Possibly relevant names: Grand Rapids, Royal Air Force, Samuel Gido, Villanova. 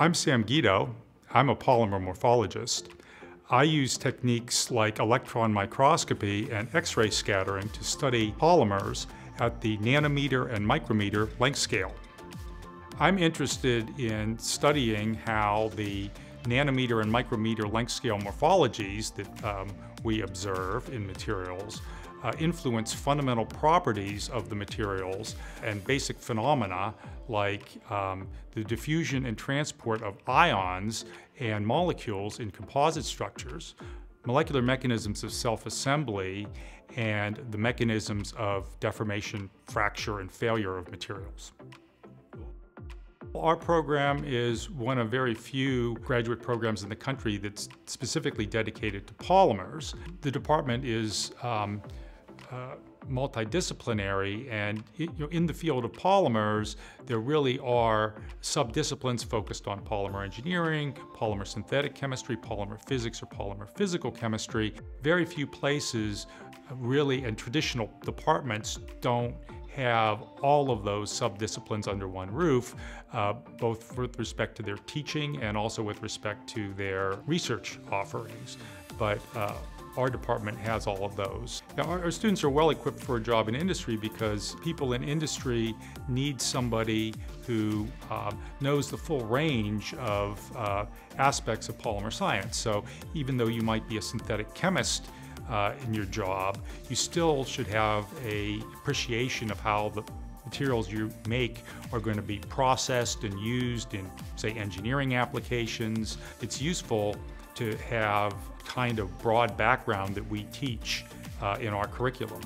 I'm Sam Gido. I'm a polymer morphologist. I use techniques like electron microscopy and X-ray scattering to study polymers at the nanometer and micrometer length scale. I'm interested in studying how the nanometer and micrometer length scale morphologies that we observe in materials influence fundamental properties of the materials and basic phenomena like the diffusion and transport of ions and molecules in composite structures, molecular mechanisms of self-assembly, and the mechanisms of deformation, fracture, and failure of materials. Our program is one of very few graduate programs in the country that's specifically dedicated to polymers. The department is multidisciplinary, and in the field of polymers, there really are subdisciplines focused on polymer engineering, polymer synthetic chemistry, polymer physics, or polymer physical chemistry. Very few places really, and traditional departments don't have all of those subdisciplines under one roof, both with respect to their teaching and also with respect to their research offerings. But our department has all of those. Now, our students are well equipped for a job in industry because people in industry need somebody who knows the full range of aspects of polymer science. So even though you might be a synthetic chemist, in your job, you still should have an appreciation of how the materials you make are going to be processed and used in, say, engineering applications. It's useful to have kind of broad background that we teach in our curriculum.